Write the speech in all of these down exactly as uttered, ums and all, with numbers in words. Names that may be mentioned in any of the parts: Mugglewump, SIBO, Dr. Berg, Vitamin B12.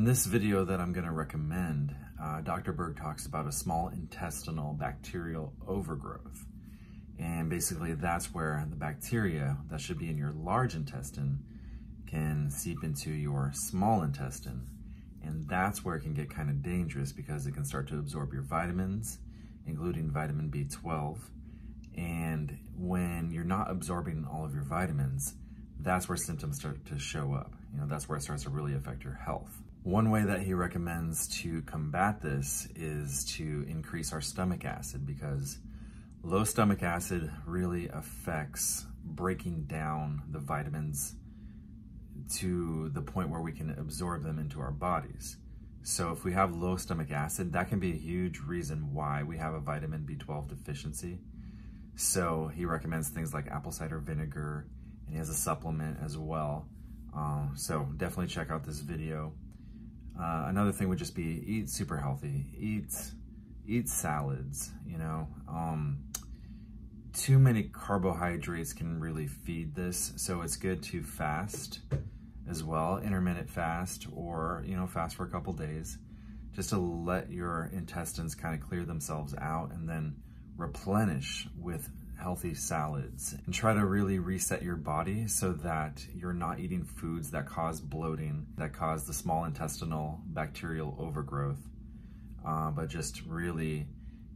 In this video that I'm going to recommend, uh, Doctor Berg talks about a small intestinal bacterial overgrowth. And basically that's where the bacteria that should be in your large intestine can seep into your small intestine. And that's where it can get kind of dangerous because it can start to absorb your vitamins, including vitamin B twelve. And when you're not absorbing all of your vitamins, that's where symptoms start to show up. You know, that's where it starts to really affect your health. One way that he recommends to combat this is to increase our stomach acid, because low stomach acid really affects breaking down the vitamins to the point where we can absorb them into our bodies. So if we have low stomach acid, that can be a huge reason why we have a vitamin B twelve deficiency. So he recommends things like apple cider vinegar, and he has a supplement as well. Um, so definitely check out this video. Uh, another thing would just be eat super healthy, eat, eat salads, you know. Um, too many carbohydrates can really feed this. So it's good to fast as well, intermittent fast, or, you know, fast for a couple days, just to let your intestines kind of clear themselves out and then replenish with healthy salads, and try to really reset your body so that you're not eating foods that cause bloating, that cause the small intestinal bacterial overgrowth, uh, but just really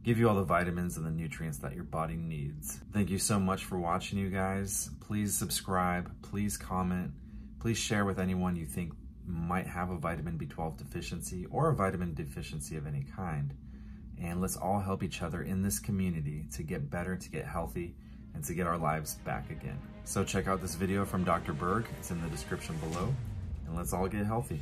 give you all the vitamins and the nutrients that your body needs. Thank you so much for watching, you guys. Please subscribe, please comment, please share with anyone you think might have a vitamin B twelve deficiency or a vitamin deficiency of any kind. And let's all help each other in this community to get better, to get healthy, and to get our lives back again. So check out this video from Doctor Berg. It's in the description below. And let's all get healthy.